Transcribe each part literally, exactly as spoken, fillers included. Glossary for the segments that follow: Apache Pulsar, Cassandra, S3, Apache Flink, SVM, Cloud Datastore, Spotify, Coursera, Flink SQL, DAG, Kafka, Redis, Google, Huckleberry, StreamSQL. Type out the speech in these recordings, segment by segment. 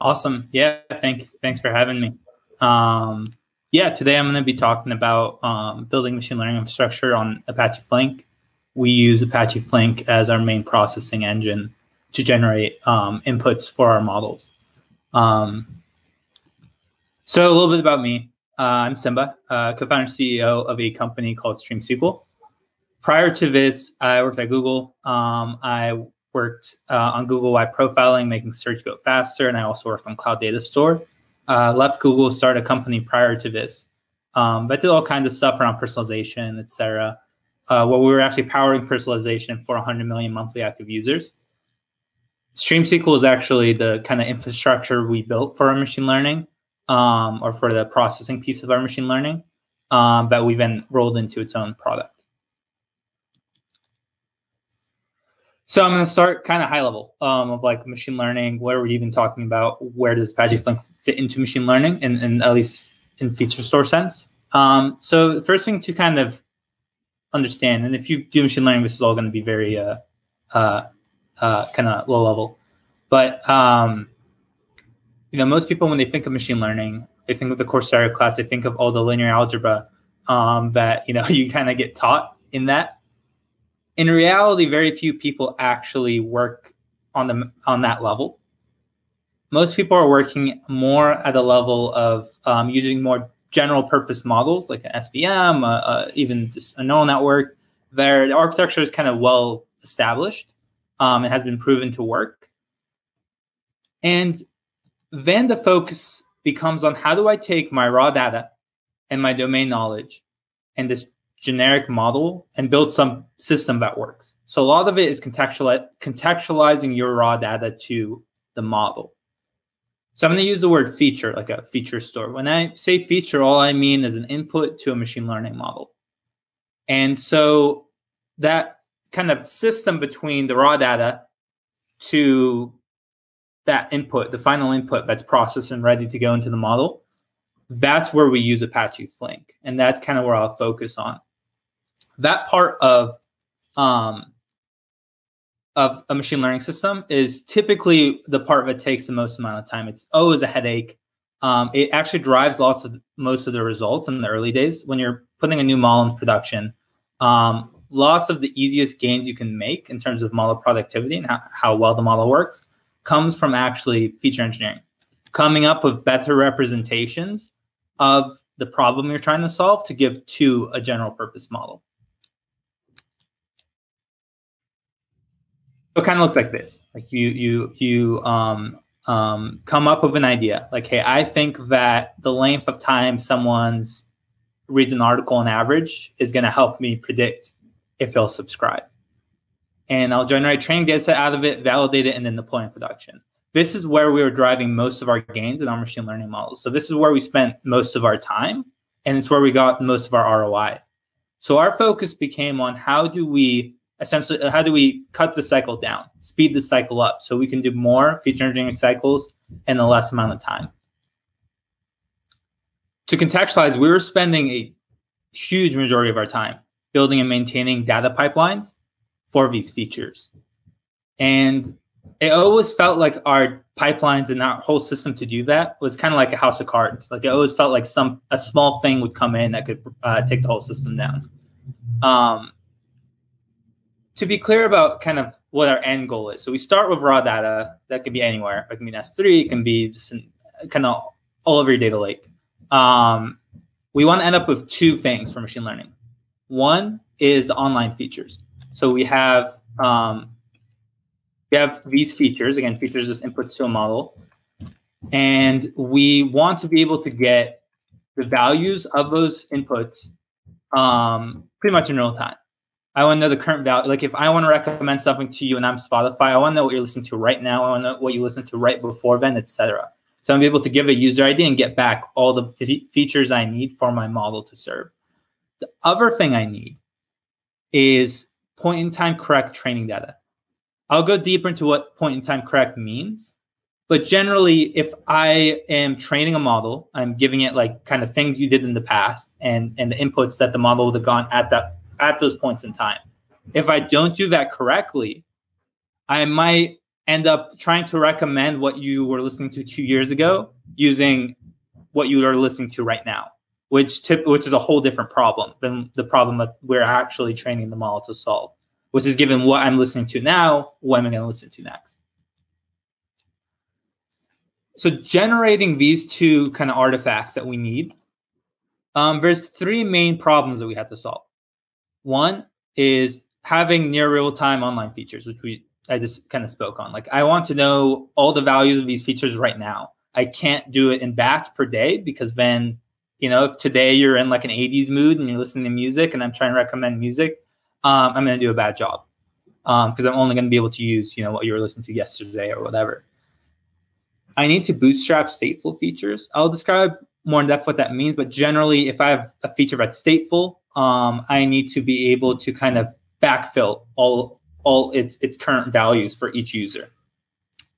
Awesome. Yeah. Thanks. Thanks for having me. Um, yeah. Today I'm going to be talking about um, building machine learning infrastructure on Apache Flink. We use Apache Flink as our main processing engine to generate um, inputs for our models. Um, so a little bit about me. Uh, I'm Simba, uh, co-founder and C E O of a company called StreamSQL. Prior to this, I worked at Google. Um, I worked uh, on Google Web profiling, making search go faster, and I also worked on Cloud Datastore. Uh, left Google, started a company prior to this, um, but did all kinds of stuff around personalization, et cetera. Uh, well, we were actually powering personalization for one hundred million monthly active users. StreamSQL is actually the kind of infrastructure we built for our machine learning, um, or for the processing piece of our machine learning, um, that we've then rolled into its own product. So I'm going to start kind of high level um, of like machine learning. What are we even talking about? Where does Apache Flink fit into machine learning, and, and at least in feature store sense? Um, so the first thing to kind of understand, and if you do machine learning, this is all going to be very uh, uh, uh, kind of low level. But um, you know, most people when they think of machine learning, they think of the Coursera class. They think of all the linear algebra um, that you know you kind of get taught in that. In reality, very few people actually work on the on that level. Most people are working more at a level of um, using more general purpose models like an S V M, uh, uh, even just a neural network. Their architecture is kind of well established. Um, it has been proven to work. And then the focus becomes on how do I take my raw data and my domain knowledge and this generic model and build some system that works. So a lot of it is contextualize, contextualizing your raw data to the model. So I'm going to use the word feature, like a feature store. When I say feature, all I mean is an input to a machine learning model. And so that kind of system between the raw data to that input, the final input that's processed and ready to go into the model, that's where we use Apache Flink. And that's kind of where I'll focus on. That part of um, of a machine learning system is typically the part that takes the most amount of time. It's always a headache. Um, it actually drives lots of most of the results in the early days when you're putting a new model in production. Um, lots of the easiest gains you can make in terms of model productivity and how, how well the model works comes from actually feature engineering, coming up with better representations of the problem you're trying to solve to give to a general purpose model. It kind of looks like this. Like you, you, you um, um, come up with an idea. Like, hey, I think that the length of time someone's reads an article on average is going to help me predict if they'll subscribe. And I'll generate training data set out of it, validate it, and then deploy in production. This is where we were driving most of our gains in our machine learning models. So this is where we spent most of our time, and it's where we got most of our R O I. So our focus became on how do we essentially, how do we cut the cycle down, speed the cycle up so we can do more feature engineering cycles in a less amount of time? To contextualize, we were spending a huge majority of our time building and maintaining data pipelines for these features. And it always felt like our pipelines and our whole system to do that was kind of like a house of cards. Like it always felt like some a small thing would come in that could uh, take the whole system down. Um, To be clear about kind of what our end goal is. So we start with raw data. That could be anywhere. It can be an S three. It can be just an, kind of all over your data lake. Um, we want to end up with two things for machine learning. One is the online features. So we have um, we have these features. Again, features just inputs to a model. And we want to be able to get the values of those inputs um, pretty much in real time. I want to know the current value. Like if I want to recommend something to you and I'm Spotify, I want to know what you're listening to right now. I want to know what you listened to right before then, et cetera. So I'm going to be able to give a user I D and get back all the f features I need for my model to serve. The other thing I need is point in time correct training data. I'll go deeper into what point in time correct means. But generally, if I am training a model, I'm giving it like kind of things you did in the past and, and the inputs that the model would have gone at that at those points in time. If I don't do that correctly, I might end up trying to recommend what you were listening to two years ago using what you are listening to right now, which tip, which is a whole different problem than the problem that we're actually training the model to solve, which is given what I'm listening to now, what am I going to listen to next? So generating these two kind of artifacts that we need, um, there's three main problems that we have to solve. One is having near real-time online features, which we I just kind of spoke on. Like, I want to know all the values of these features right now. I can't do it in batch per day because then, you know, if today you're in like an eighties mood and you're listening to music and I'm trying to recommend music, um, I'm going to do a bad job because um, I'm only going to be able to use, you know, what you were listening to yesterday or whatever. I need to bootstrap stateful features. I'll describe more in depth what that means, but generally if I have a feature that's stateful, um, I need to be able to kind of backfill all all its its current values for each user.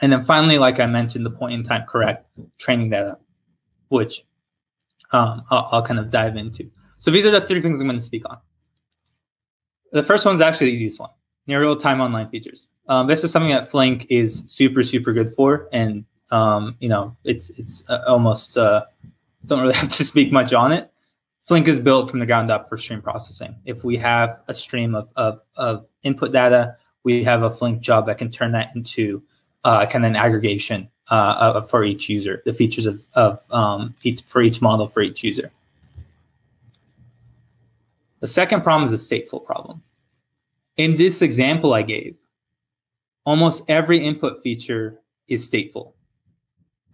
And then finally, like I mentioned, the point in time correct, training that up, which um, I'll, I'll kind of dive into. So these are the three things I'm going to speak on. The first one's actually the easiest one, near real-time online features. Um, this is something that Flink is super, super good for. And, um, you know, it's, it's uh, almost, uh, don't really have to speak much on it. Flink is built from the ground up for stream processing. If we have a stream of, of, of input data, we have a Flink job that can turn that into uh, kind of an aggregation uh, of, for each user, the features of, of um, each, for each model for each user. The second problem is the stateful problem. In this example I gave, almost every input feature is stateful.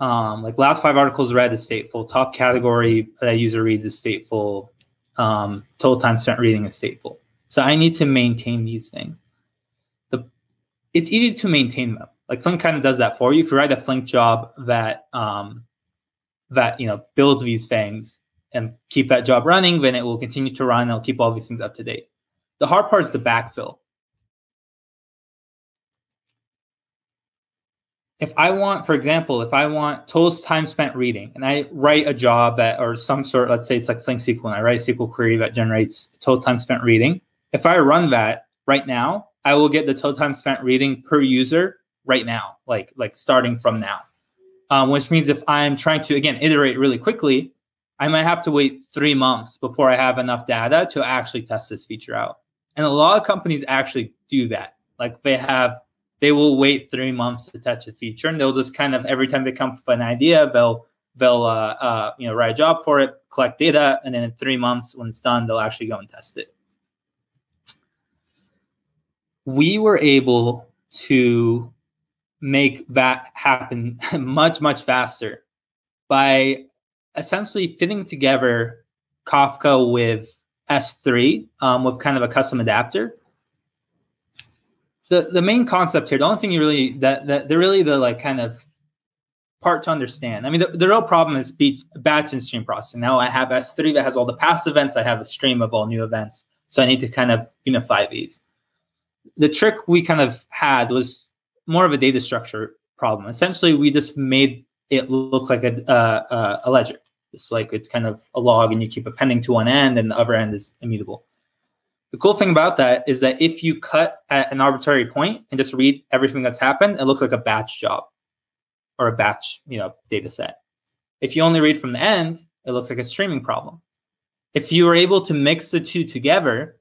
Um, like last five articles read is stateful, top category that user reads is stateful, um, total time spent reading is stateful. So I need to maintain these things. The, it's easy to maintain them. Like Flink kind of does that for you. If you write a Flink job that, um, that you know builds these things and keep that job running, then it will continue to run. It'll keep all these things up to date. The hard part is the backfill. If I want, for example, if I want total time spent reading and I write a job that, or some sort, let's say it's like Flink S Q L and I write a S Q L query that generates total time spent reading. If I run that right now, I will get the total time spent reading per user right now, like, like starting from now. Um, which means if I'm trying to, again, iterate really quickly, I might have to wait three months before I have enough data to actually test this feature out. And a lot of companies actually do that. Like they have, they will wait three months to touch a feature, and they'll just kind of every time they come up with an idea, they'll they'll uh, uh, you know write a job for it, collect data, and then in three months when it's done, they'll actually go and test it. We were able to make that happen much much faster by essentially fitting together Kafka with S three um, with kind of a custom adapter. The, the main concept here, the only thing you really, that, that they're really the like kind of part to understand. I mean, the, the real problem is batch and stream processing. Now I have S three that has all the past events. I have a stream of all new events. So I need to kind of unify these. The trick we kind of had was more of a data structure problem. Essentially, we just made it look like a, uh, a ledger. It's like it's kind of a log and you keep appending to one end and the other end is immutable. The cool thing about that is that if you cut at an arbitrary point and just read everything that's happened, it looks like a batch job or a batch, you know, data set. If you only read from the end, it looks like a streaming problem. If you were able to mix the two together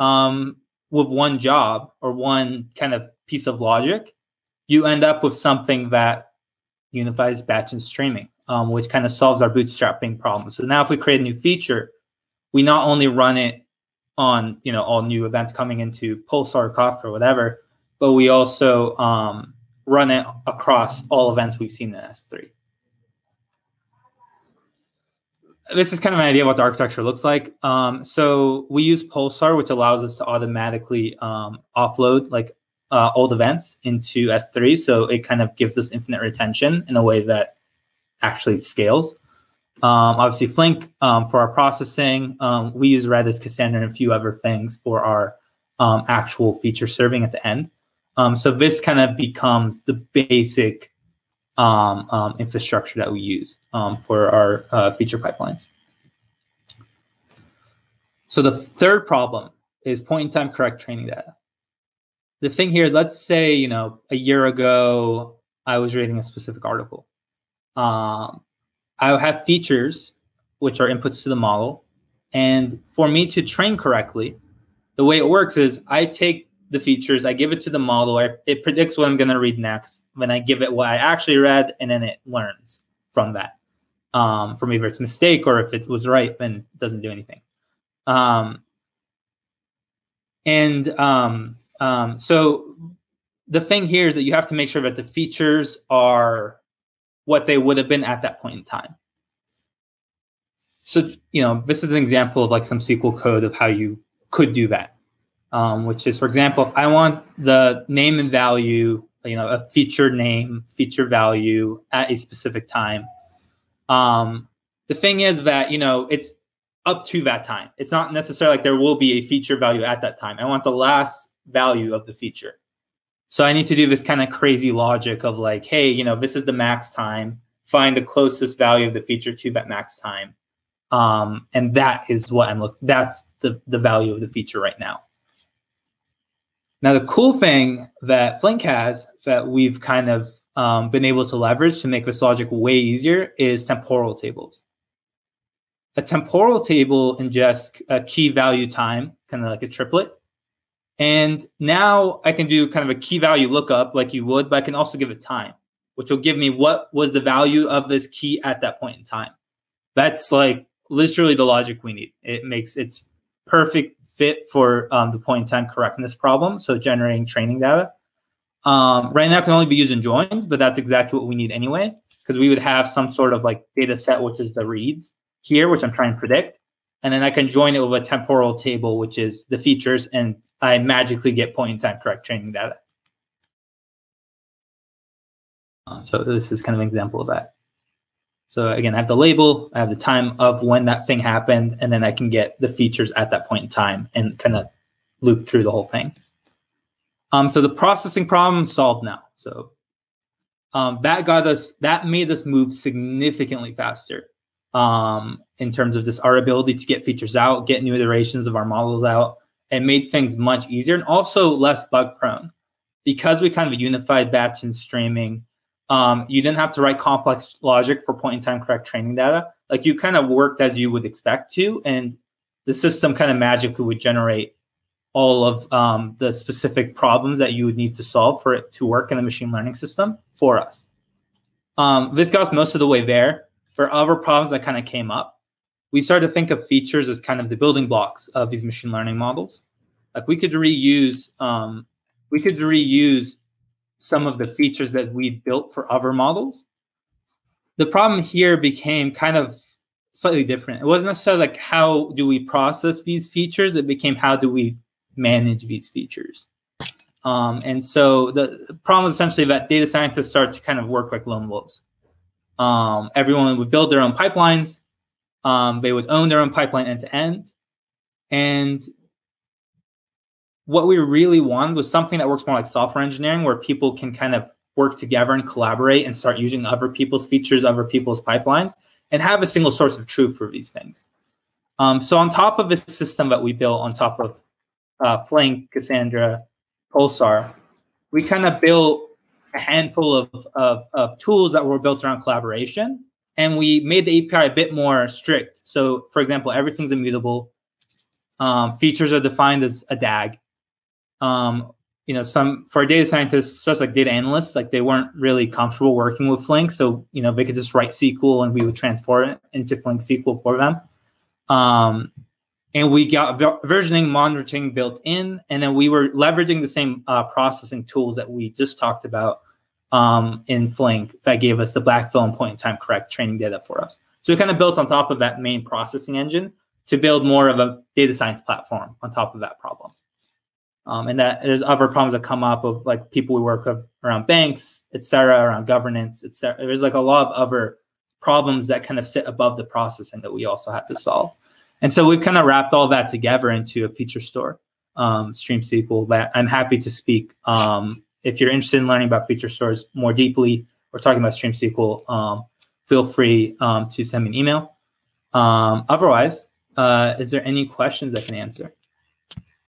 um, with one job or one kind of piece of logic, you end up with something that unifies batch and streaming, um, which kind of solves our bootstrapping problem. So now if we create a new feature, we not only run it on you know all new events coming into Pulsar or Kafka or whatever, but we also um, run it across all events we've seen in S three. This is kind of an idea of what the architecture looks like. Um, so we use Pulsar, which allows us to automatically um, offload like uh, old events into S three. So it kind of gives us infinite retention in a way that actually scales. Um, obviously, Flink um, for our processing. Um, we use Redis, Cassandra, and a few other things for our um, actual feature serving at the end. Um, so this kind of becomes the basic um, um, infrastructure that we use um, for our uh, feature pipelines. So the third problem is point-in-time correct training data. the thing here is, let's say, you know, a year ago, I was reading a specific article. Um, I have features which are inputs to the model. And for me to train correctly, the way it works is I take the features, I give it to the model, I, it predicts what I'm going to read next. Then I give it what I actually read, and then it learns from that. Um, from either it's a mistake or if it was right, then it doesn't do anything. Um, and um, um, so the thing here is that you have to make sure that the features are what they would have been at that point in time. So, you know, this is an example of like some S Q L code of how you could do that, um, which is, for example, if I want the name and value, you know, a feature name, feature value at a specific time. Um, the thing is that, you know, it's up to that time. It's not necessarily like there will be a feature value at that time. I want the last value of the feature. So I need to do this kind of crazy logic of like, hey, you know, this is the max time, find the closest value of the feature to that max time. Um, and that is what I'm looking, that's the, the value of the feature right now. Now, the cool thing that Flink has that we've kind of um, been able to leverage to make this logic way easier is temporal tables. A temporal table ingests a key value time, kind of like a triplet. And now I can do kind of a key value lookup like you would, but I can also give it time, which will give me what was the value of this key at that point in time. That's like literally the logic we need. It makes its perfect fit for um, the point in time correctness problem. So generating training data. Um, right now it can only be used in joins, but that's exactly what we need anyway, because we would have some sort of like data set, which is the reads here, which I'm trying to predict. And then I can join it with a temporal table, which is the features, and I magically get point in time correct training data. Um, so this is kind of an example of that. So again, I have the label, I have the time of when that thing happened, and then I can get the features at that point in time and kind of loop through the whole thing. Um, so the processing problem solved now. So um, that got us, that made us move significantly faster um, in terms of just our ability to get features out, get new iterations of our models out, and made things much easier and also less bug prone. Because we kind of unified batch and streaming, Um, you didn't have to write complex logic for point-in-time correct training data. Like you kind of worked as you would expect to, and the system kind of magically would generate all of um, the specific problems that you would need to solve for it to work in a machine learning system for us. Um, this got us most of the way there. For other problems that kind of came up, we started to think of features as kind of the building blocks of these machine learning models. Like we could reuse, um, we could reuse some of the features that we built for other models. The problem here became kind of slightly different. It wasn't necessarily like, how do we process these features? It became, how do we manage these features? Um, and so the problem was essentially that data scientists start to kind of work like lone wolves. Um, everyone would build their own pipelines. Um, they would own their own pipeline end to end. And what we really wanted was something that works more like software engineering, where people can kind of work together and collaborate and start using other people's features, other people's pipelines, and have a single source of truth for these things. Um, so on top of this system that we built on top of uh, Flink, Cassandra, Pulsar, we kind of built a handful of, of, of tools that were built around collaboration. And we made the A P I a bit more strict. So for example, everything's immutable. Um, features are defined as a D A G. Um, you know, some for data scientists, especially like data analysts, like they weren't really comfortable working with Flink. So, you know, they could just write S Q L and we would transform it into Flink S Q L for them. Um, and we got ver versioning monitoring built in, and then we were leveraging the same uh, processing tools that we just talked about um, in Flink that gave us the backfill and point in time correct training data for us. So we kind of built on top of that main processing engine to build more of a data science platform on top of that problem. Um, and that there's other problems that come up of like people we work with around banks, et cetera, around governance, et cetera. There's like a lot of other problems that kind of sit above the processing that we also have to solve. And so we've kind of wrapped all that together into a feature store, um, StreamSQL, that I'm happy to speak. Um, if you're interested in learning about feature stores more deeply or talking about StreamSQL, um, feel free um, to send me an email. Um, otherwise, uh, is there any questions I can answer?